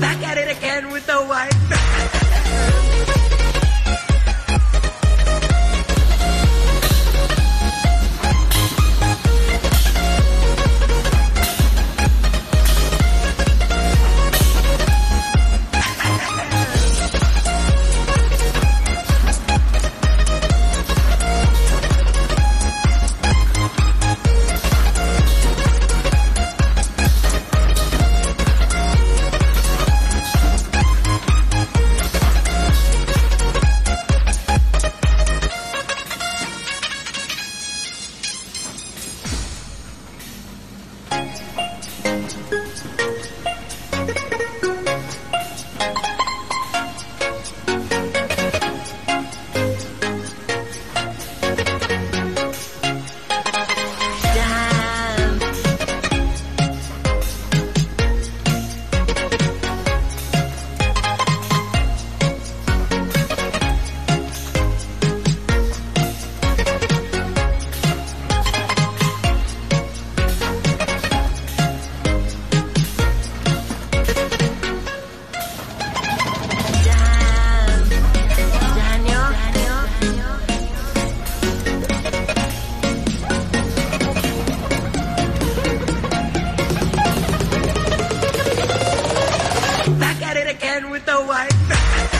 Back at it again with the white man.